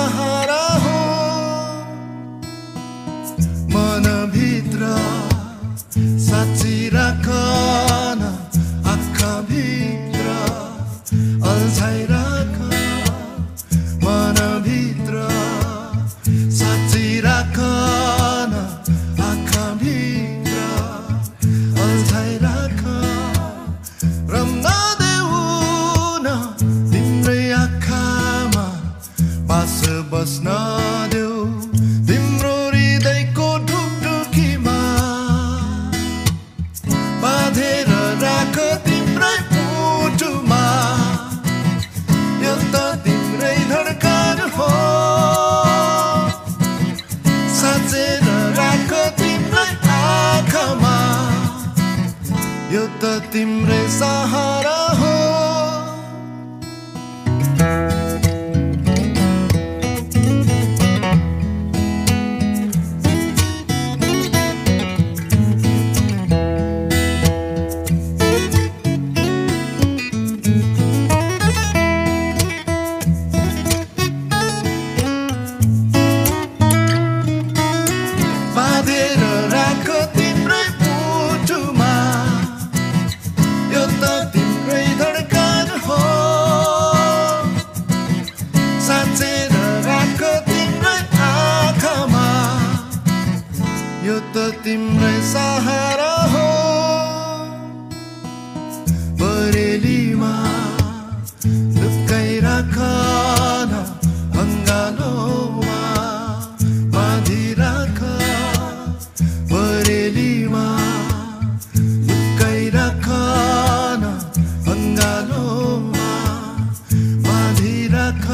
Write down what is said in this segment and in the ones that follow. सहारा हो, मन भित्र साँची राखन, आँखा भित्र अल्झाई राख, मन भित्र साँची राखन, आँखा भित्र अल्झाई राख, रम्न देउन तिम्रै आँखामा बास बस्न देऊ, तिम्रो हृदयको ढुकढुकीमा बाँधेर राख तिम्रै मुटुमा, यो त तिम्रै धडकन हो, साँचेर राख तिम्रै आँखामा, यो त तिम्रै सहारा हो। यो त तिम्रै सहारा हो। बरेलीमा लुकाई राखन, अङ्गालोमा बाँधी राख, बरेलीमा लुकाई राखन, अङ्गालोमा बाँधी राख।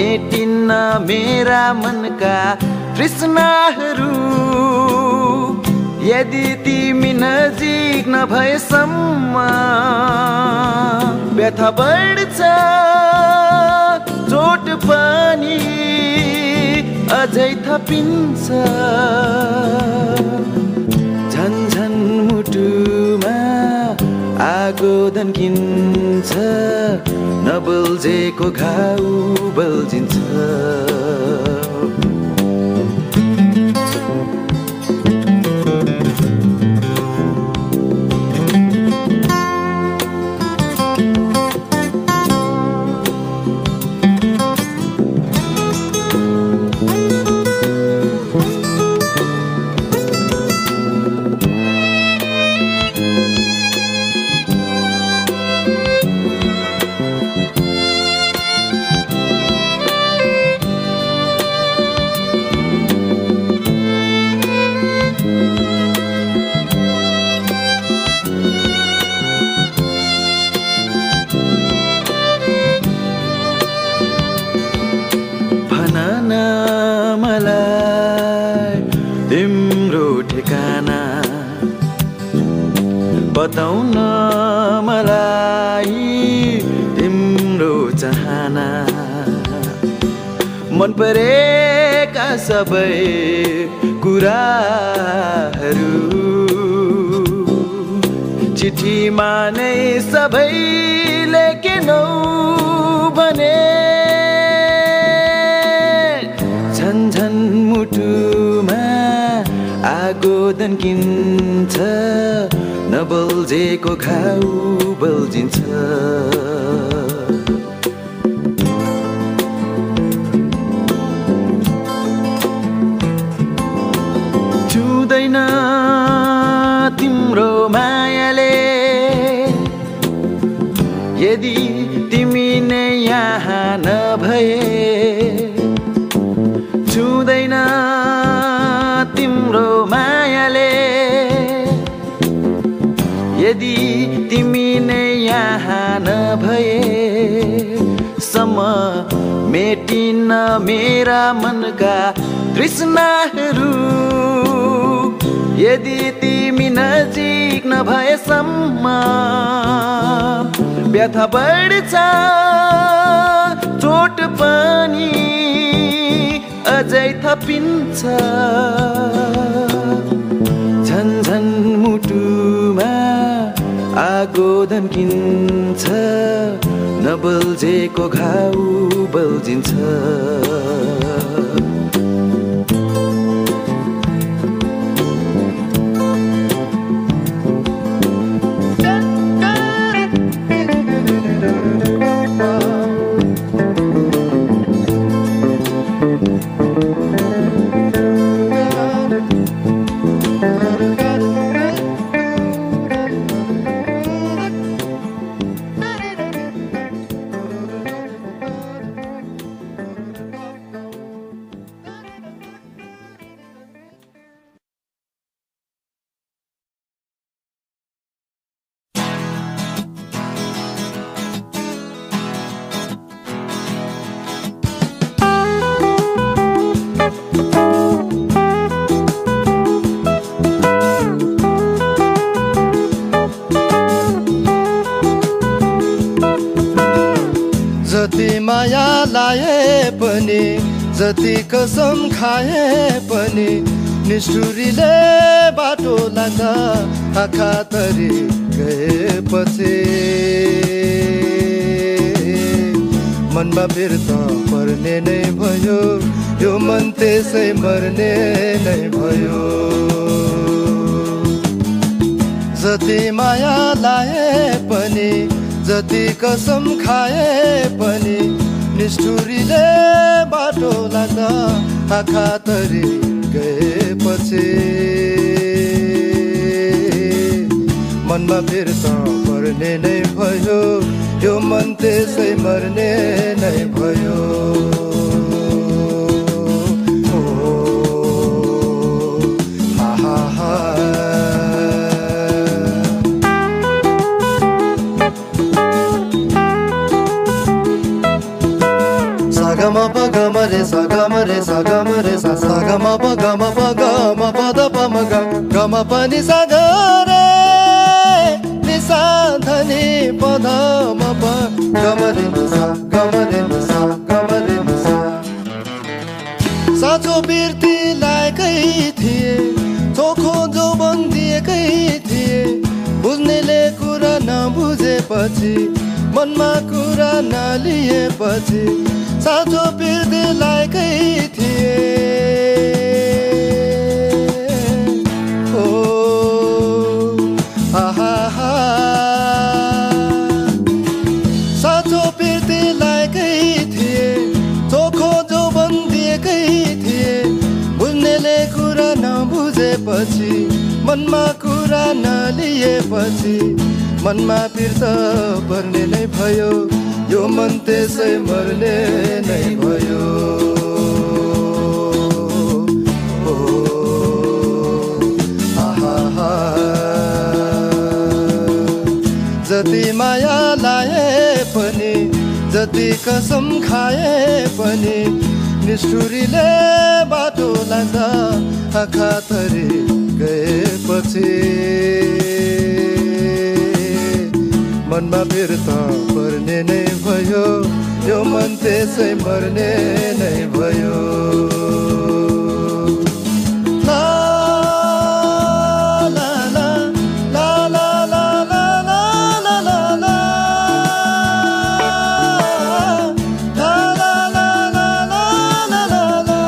मेटिन्न मेरा मनका तृष्णाहरू, यदि तिमी नजिक नभएसम्म व्यथा बढ्छ, चोट पनि अझै थपिन्छ, झन्झन मुटुमा आगो धन्किन्छ, नबल्झेको घाउ बल्झिन्छ। चाहना मन परेका सबै कुराहरू चिठीमा नै सबै लेख्नौ भने झन्झन मुटुमा आगो दन्किन्छ नबल्झेको घाउ बल्झिन्छ छुदैन तिम्रो मायाले यदि तिमी नै यहाँ नभए छुदैन तिम्रो मायाले यदि तिमी नै यहाँ नभएसम्म मेटिन मेरा मनका तृष्णाहरू यदि तिमी नजिक नभएसम्म व्यथा बढ्छ चोट पनि अझै थपिन्छ झन्झन मुटुमा आगो धम्किन्छ नबल्झेको घाउ बल्झिन्छ जति कसम खाए पनि निष्ठुरीले बाटो लाग्दा आँखा तरी गएपछि मनमा बिर्ता पर्ने नै भयो यो मन त्यसै मर्ने नै भयो जति माया लाए पनि जति कसम खाए पनि निष्ठुरीले बाटो लाग्दा आँखा तरी गएपछि मनमा बिर्ता पर्ने नै भयो यो मन त्यसै मर्ने नै भयो गमा पनि सागरे निसाधनी पदम गमरे निसा गमरे निसा गमरे निसा साँचो बिर्ती लाएकै थिए चोखो जो बन्दिएकै थिए बुझ्नेले कुरा नबुझेपछि मनमा कुरा नलिएपछि साँचो बिर्ती लाएकै थिए मनमा कुरा नलिएपछि मनमा बिर्ता पर्ने नै भयो यो मन त्यसै मर्ने नै भयो ओ आहा जति माया लाए पनि जति कसम खाए पनि निष्ठुरीले बाटो लाग्दा आँखा तरी गएपछि मनमा बिर्ता पर्ने नै भयो जो मन त्यसै मर्ने नै भयो। ला ला ला ला ला ला ला ला ला ला ला ला ला ला ला ला ला ला।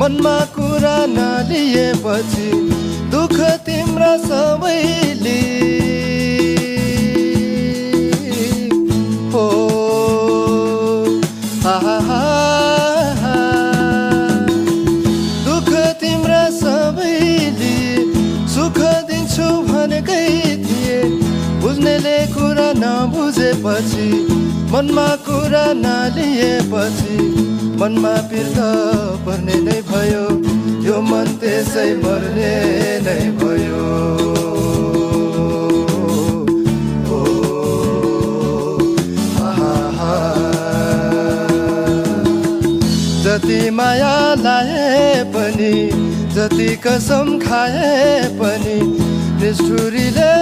मनमा कुरा नलिएपछि दुःख तिम्रा सबैले हो। आहा दुःख तिम्रा सबैले सुख दिन्छु भनेकै थिए, बुझ्नेले कुरा नबुझेपछि मनमा कुरा नलिएपछि मनमा पिर्दा पर्ने नै भयो, यो मन त्यसै मर्ने नै भयो। ओ आहा जति माया लाए पनि, जति कसम खाए पनि, निष्ठुरीले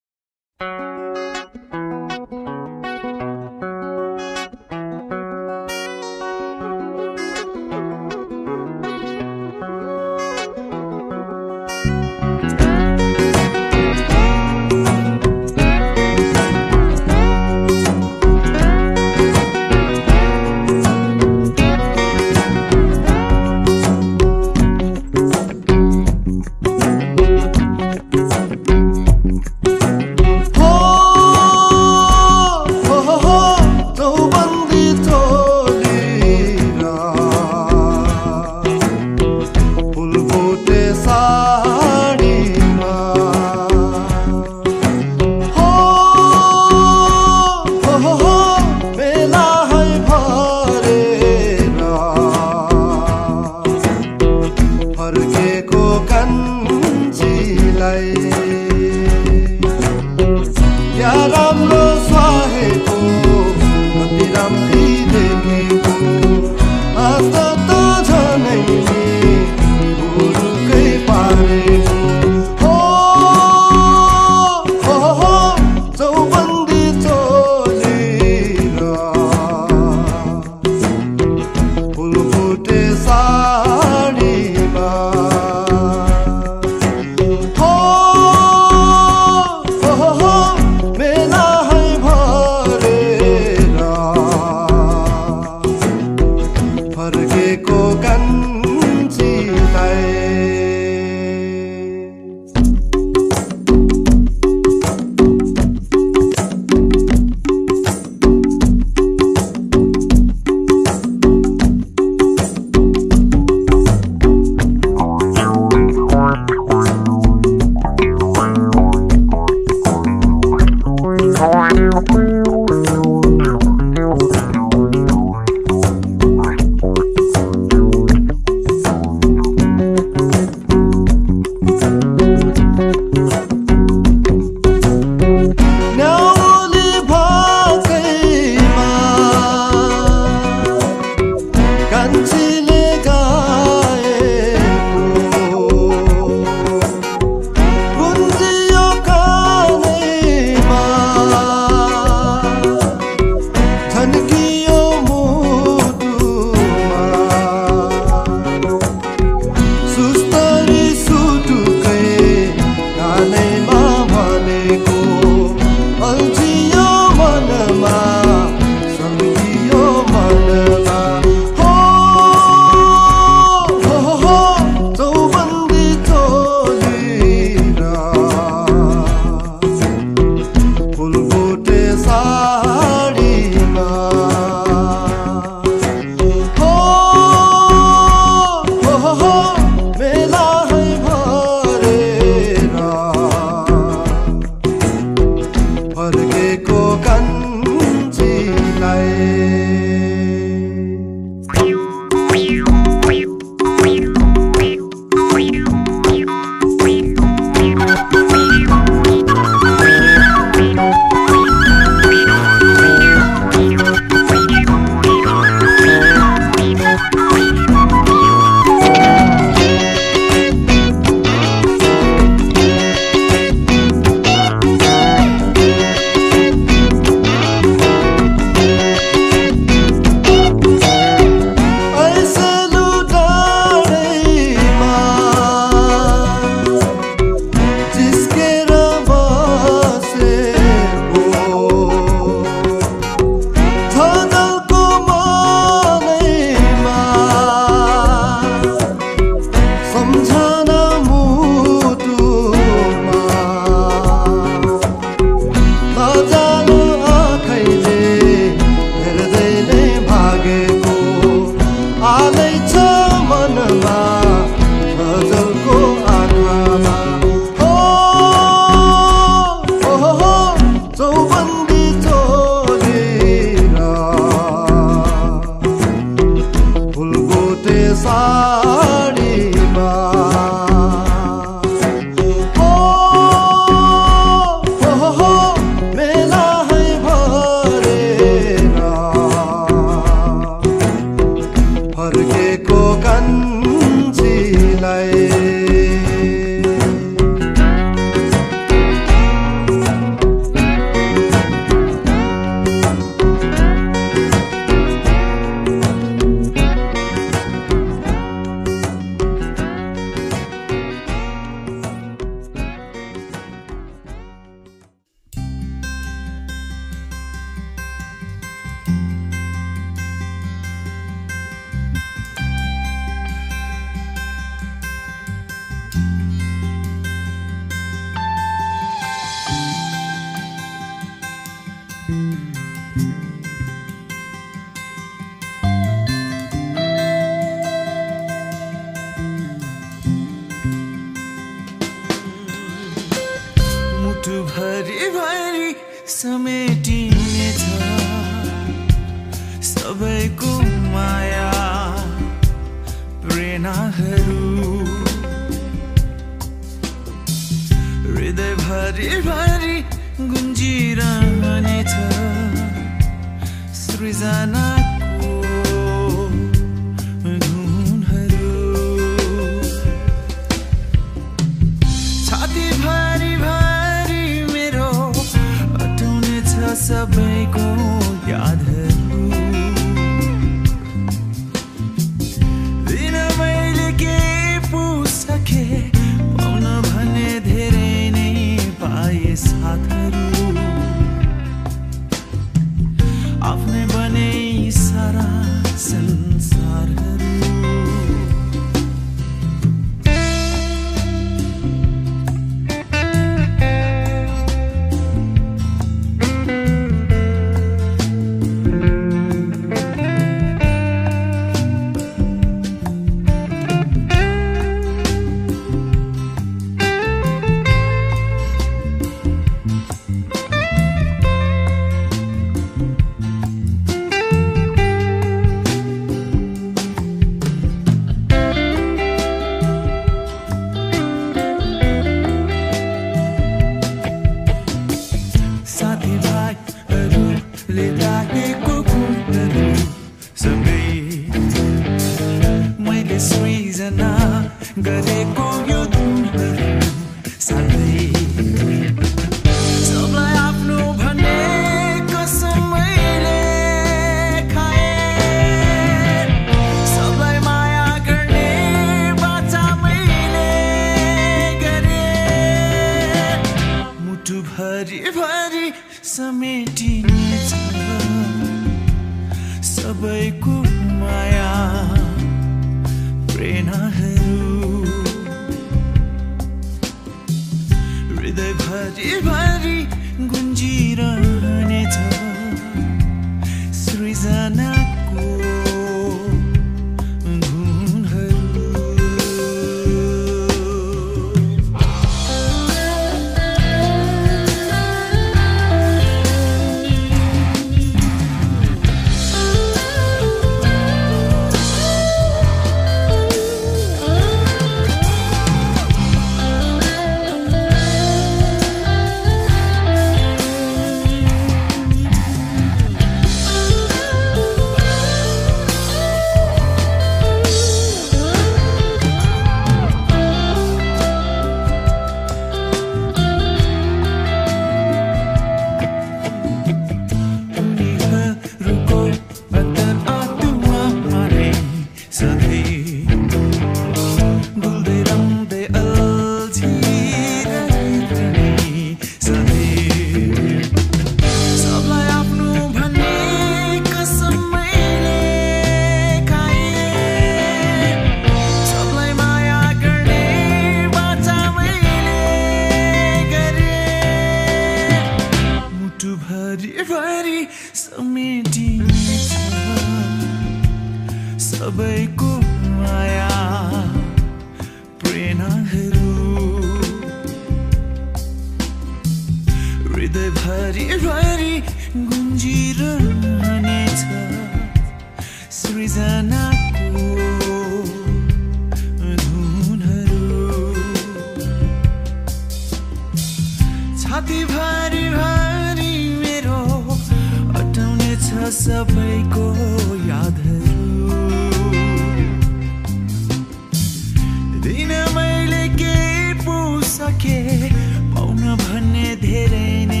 भने धेरै नै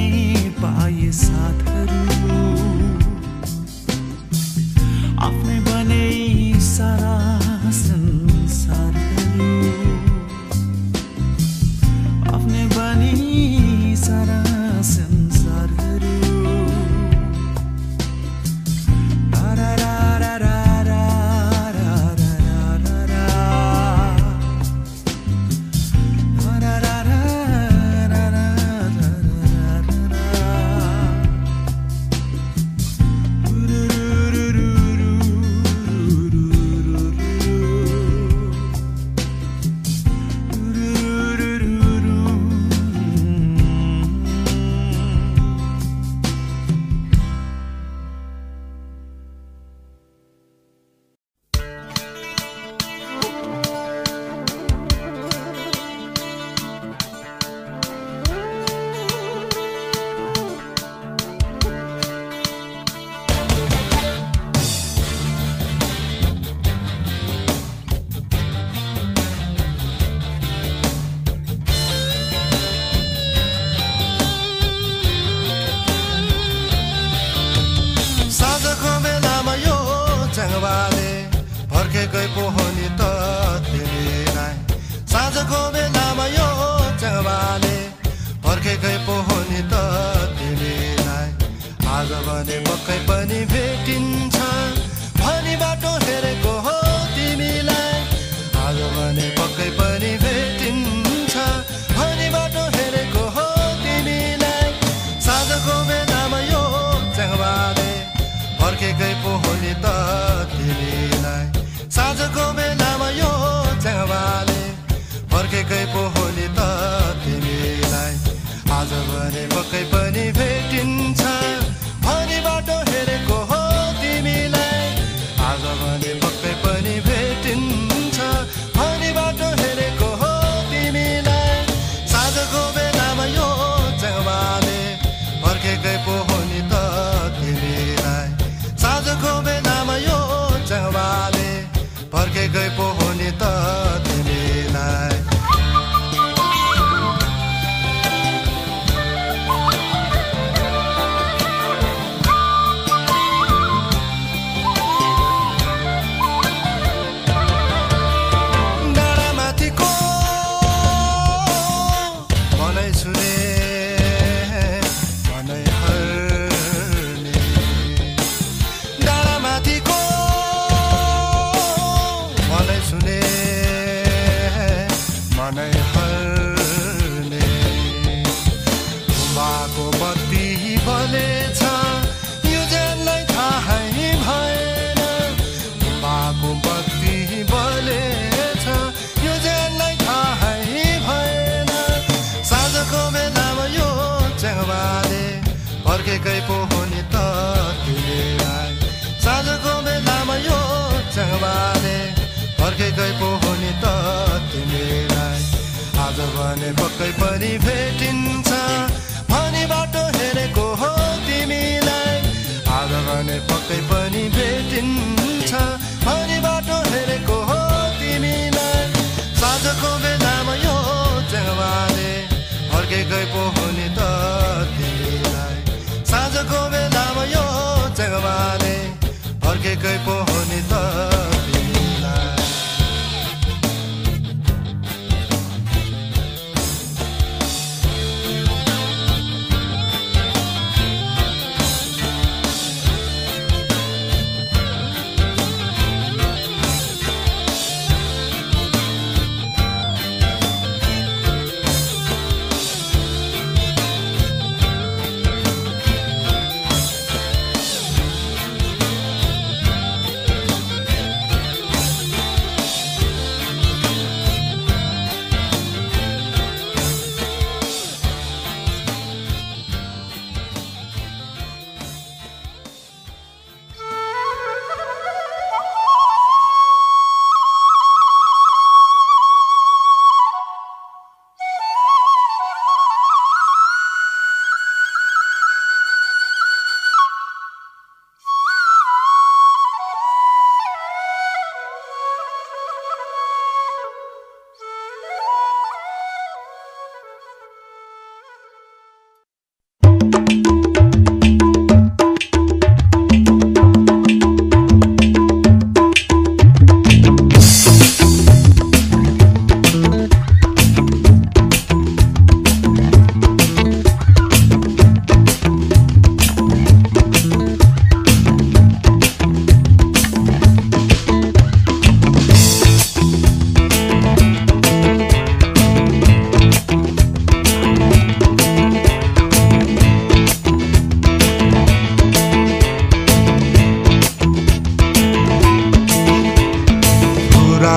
पाए साथहरु आफ्नै बने सारा संसारहरु आफ्नै बने सारा संसारहरु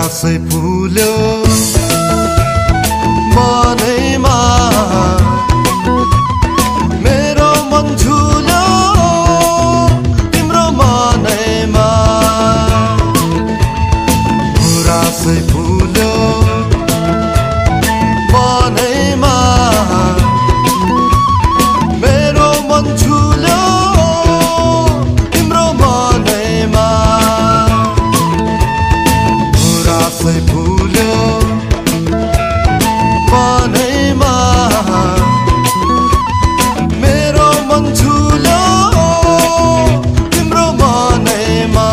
आशै फुल्यो मनैमा मेरो मन झुल्यो तिम्रो मनैमा आशै फुल्यो मनैमा मेरो मन झुल्यो तिम्रो मनैमा गुरासै फुल्यो मनैमा मेरो मन झुल्यो तिम्रो मनैमा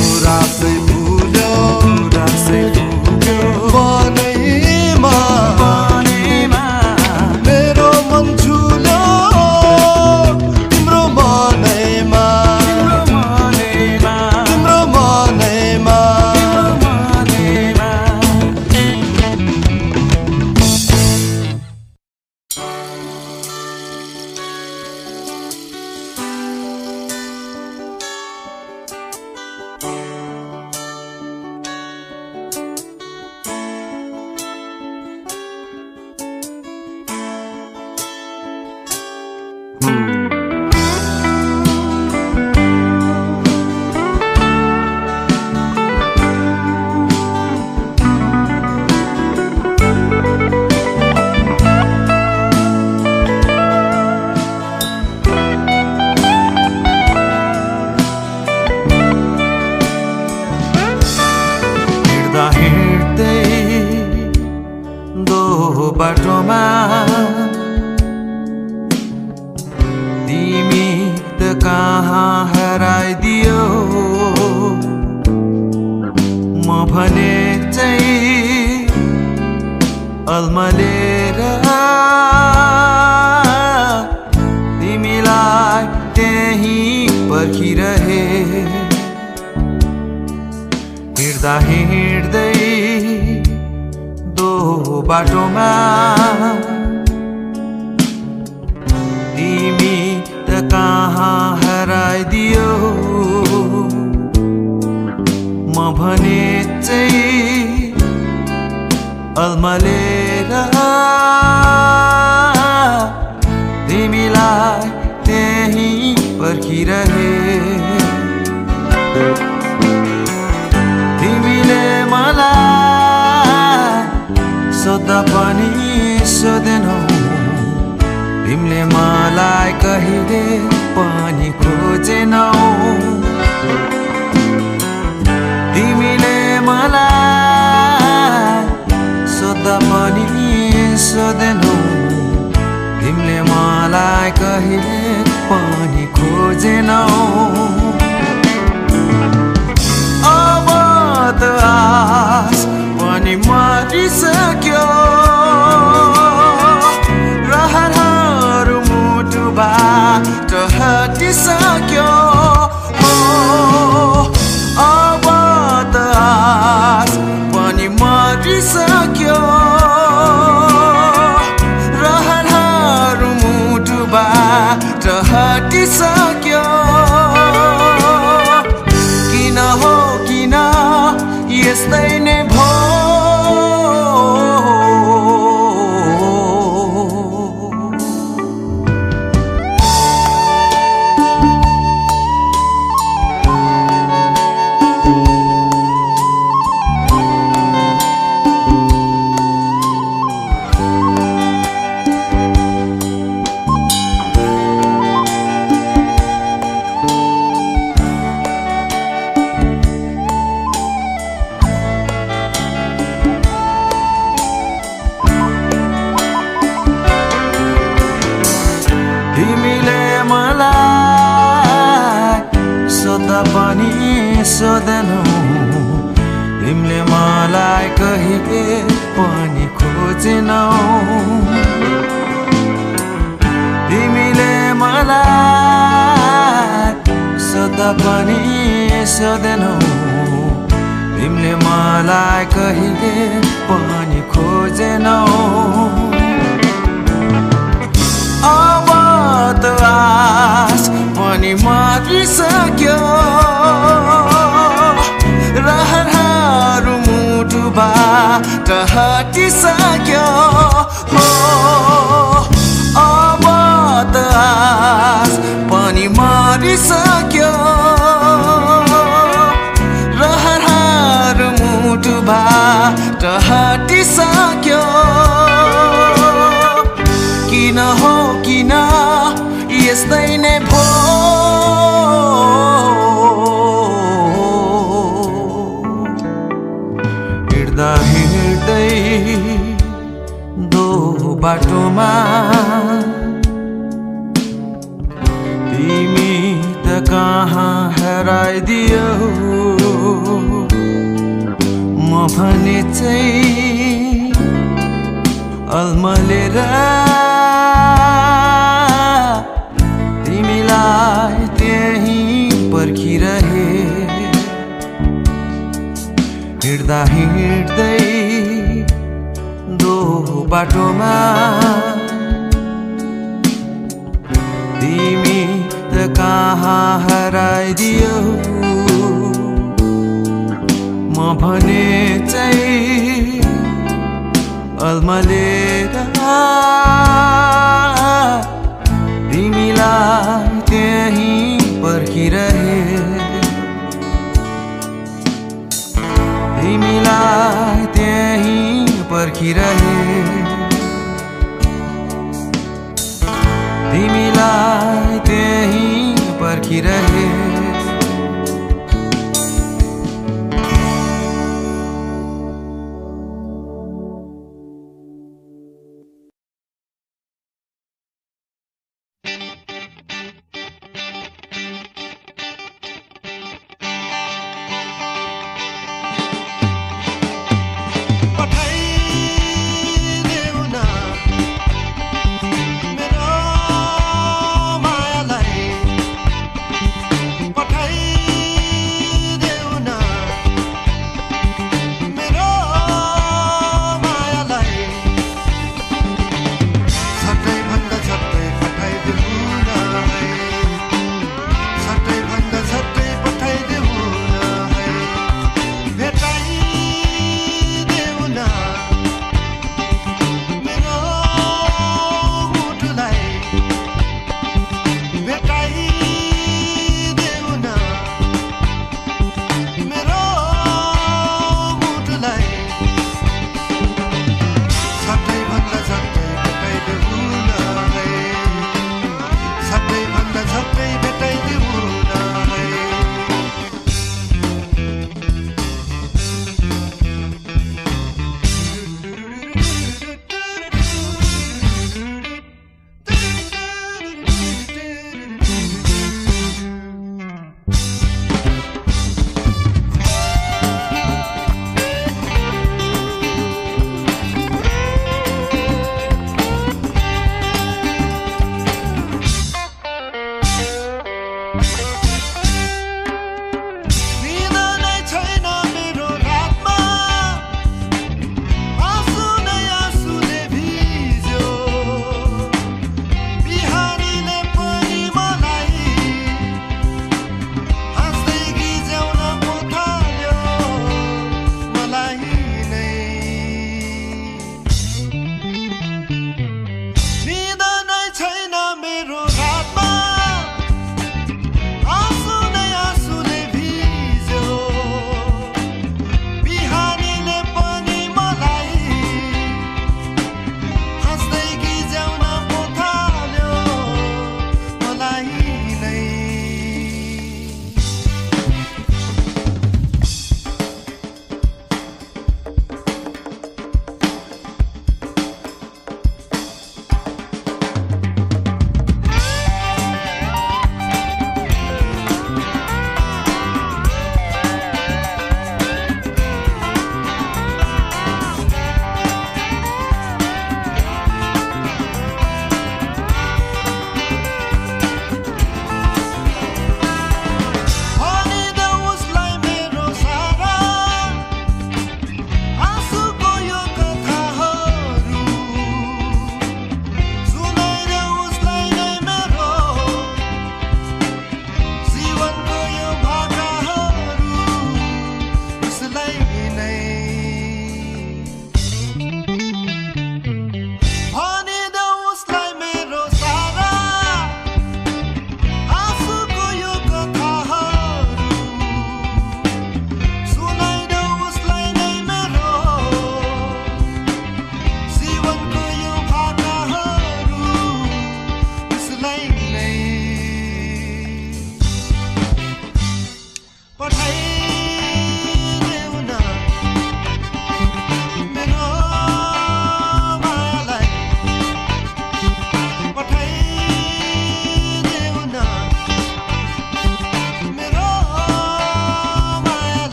गुरासै फुल्यो मनैमा मेरो मन झुल्यो तिम्रो मनैमा तिमी त कहाँ हराइदियो भने चाहिँ अल्मलेर तिमीलाई त्यहीँ पर्खिरहे। हिँड्दा हिँड्दै दो बाटोमा तिमी त कहाँ हराइदियो। म भने चाहिँ अल्मलेर तिमीलाई त्यहीँ पर्खिरहे। तिमीले मलाई सोध्दा पनि सोधेनौ, तिमीले मलाई कहिले पनि खोजेनौ। तिमीले मलाई सोध्दा पनि सोधेनौ, तिमीले मलाई कहिले पनि खोजेनौ। अब त आस पनि मरिसक्यो, रहरहरू मुटुबाट हटिसक्यो। अब त आस पनि मरिसक्यो, रहरहरू मुटुबाट हटिसक्यो। किन हो किन यस्तै नै भो। तिमीले मलाई कहिले पनि खोजेनौ। तिमीले मलाई सोध्दा पनि सोधेनौ, तिमीले मलाई कहिले पनि खोजेनौ। अब त आस पनि मरिसक्यो, रहरहरू मुटुबाट हटिसक्यो। अब त आस पनि मरिसक्यो, रहरहरू मुटुबाट हटिसक्यो। किन हो किन यस्तै नै भो। हिँड्दा हिँड्दै दो बाटोमा तिमी त कहाँ हराइदियो। म भने चाहिँ अल्मलेर तिमीलाई त्यहीँ पर्खिरहे। हिँड्दा हिँड्दै दो बाटोमा तिमी त कहाँ हराइदियो। म भने चाहिँ अल्मलेर तिमीलाई त्यहीँ पर्खिरहे। तिमीलाई त्यहीँ पर्खिरहे, तिमीलाई त्यहीँ पर्खिरहे।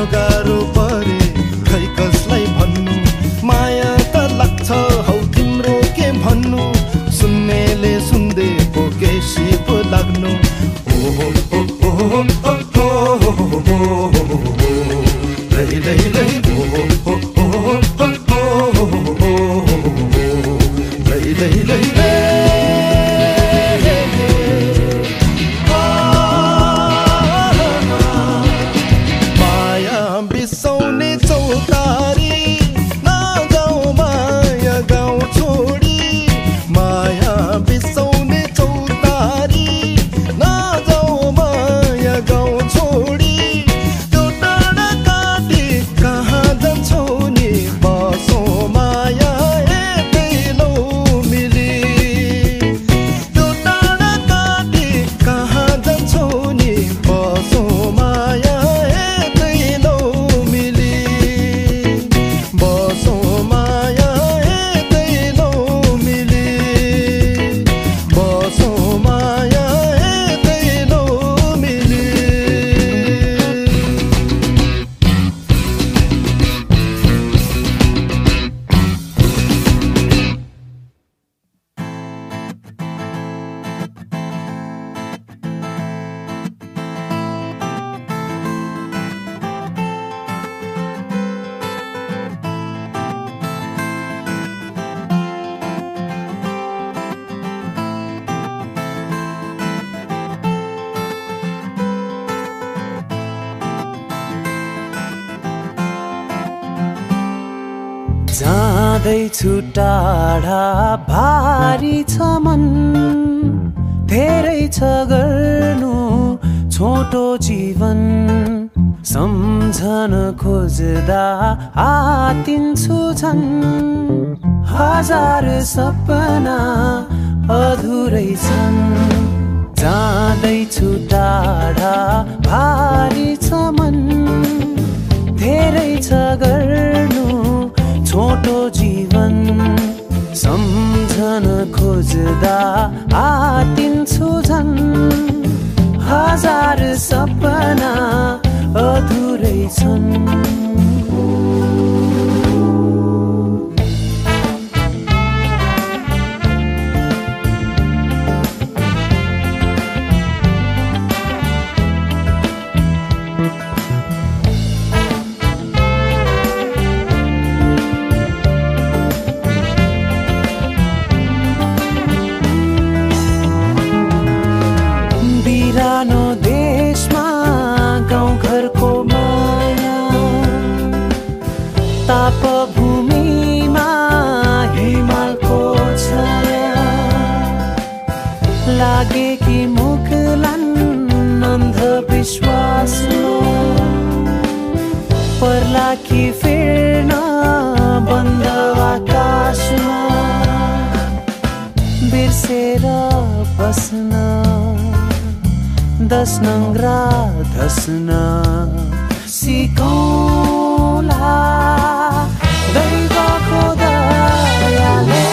भन्न गाह्रो परे खै कसलाई भन्नु माया त लाग्छ हौ तिम्रो के भन्नु सुन्नेले सुन्दे पो केसी पो लाग्नु ओहो ओहो टाढा भारी छ मन धेरै छ गर्नु छोटो जीवन सम्झन खोज्दा आतिन्छु छन् हजार सपना अधुरै छन् जाँदैछु टाढा भारी छ मन धेरै छ गर्नु छोटो जीवन सम्झन खोज्दा आतिन्छु झन् हजार सपना अधुरै छन् नङ्ग्रा धस्न सिकौला दैवको दयाले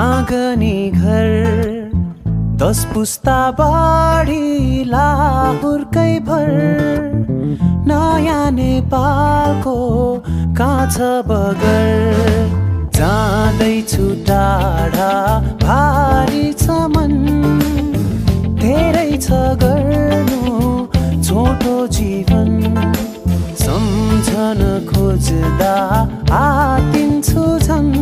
आँगनी घर दस पुस्ता बाढी लाहुरकै भर नयाँ नेपालको काँछ बगर जाँदैछु टाढा भारी छ मन धेरै छ गर्नु छोटो जीवन सम्झन खोज्दा आतिन्छु झन्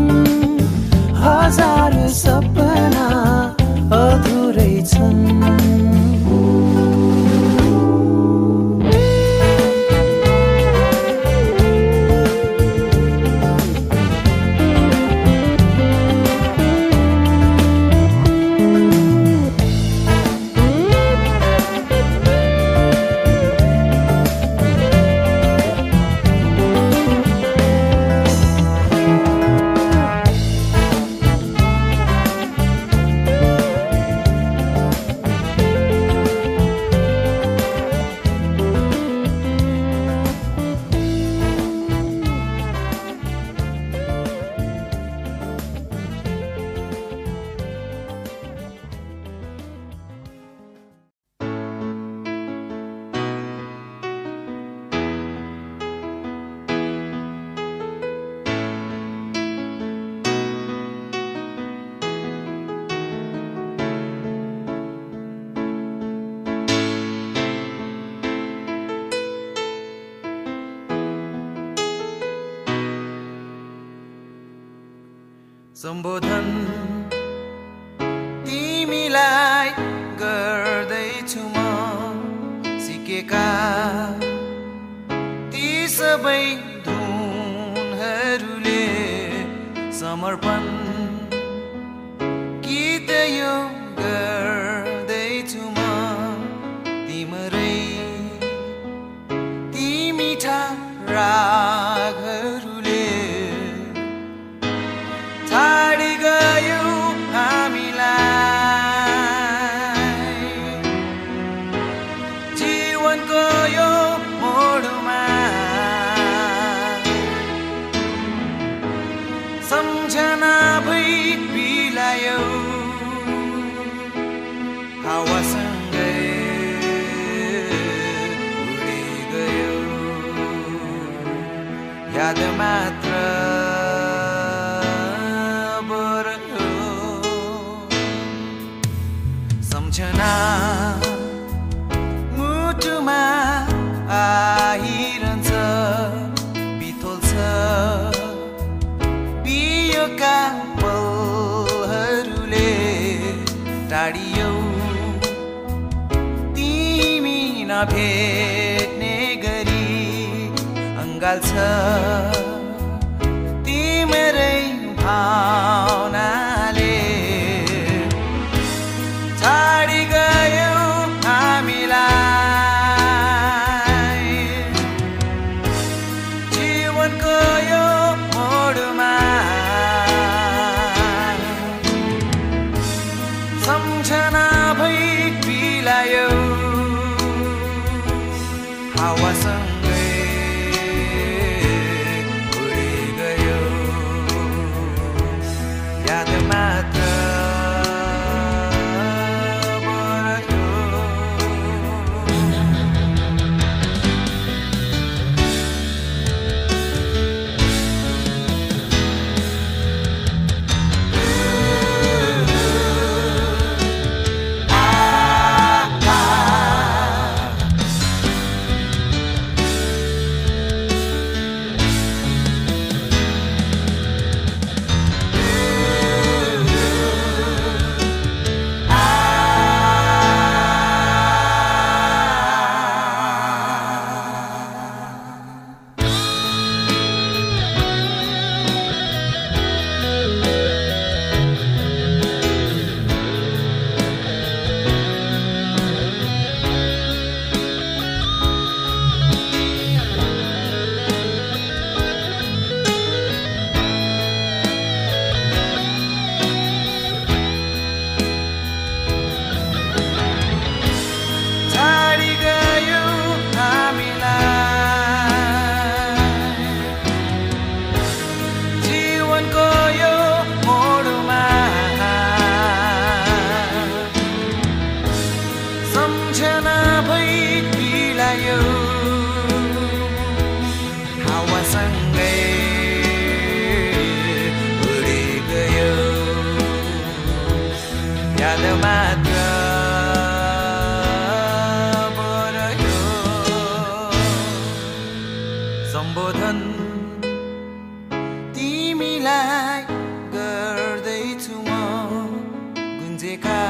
हजार सपना अधुरै छन् सम्बोधन तिमीलाई गर्दैछु म सिकेका ती सबै धुनहरूले समर्पण गीत यो गर्दैछु म तिम्रै तिमीठा रागहरूले छाडी गयो हामीलाई जीवनको यो मोडमा सम्झना भई बिलायो हावासँगै उडी गयो याद मात्र सम्झना मुटुमा आइरन्छ बितोल्छ बियोका पलहरूले टाढियौ तिमी नभेट्ने गरी अङ्गाल्छ तिम्रै भावना सम्बोधन तिमीलाई गर्दैछु म गुन्जेका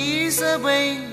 यी सबै